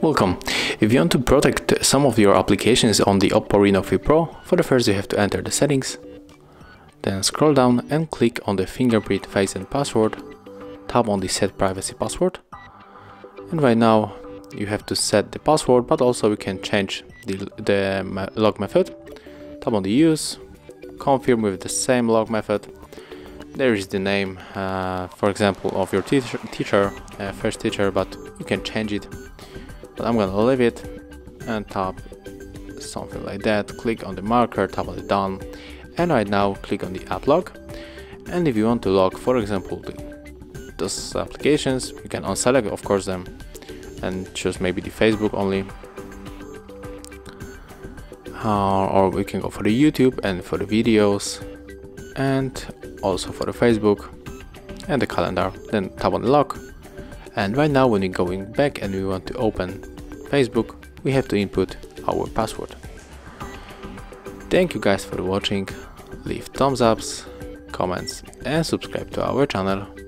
Welcome. If you want to protect some of your applications on the Oppo Reno 3 Pro, first you have to enter the settings, then scroll down and click on the fingerprint face and password, tap on the set privacy password, and right now you have to set the password, but also you can change the log method. Tap on the use, confirm with the same log method. There is the name, for example, of your teacher, first teacher, but you can change it. But I'm gonna leave it and tap something like that, click on the marker, tap on the done, and right now click on the app log. And if you want to log, for example, those applications, you can unselect of course them and choose maybe the Facebook only, or we can go for the YouTube and for the videos and also for the Facebook and the calendar, then tap on the log. And right now when we're going back and we want to open Facebook, we have to input our password. Thank you guys for watching, leave thumbs ups, comments and subscribe to our channel.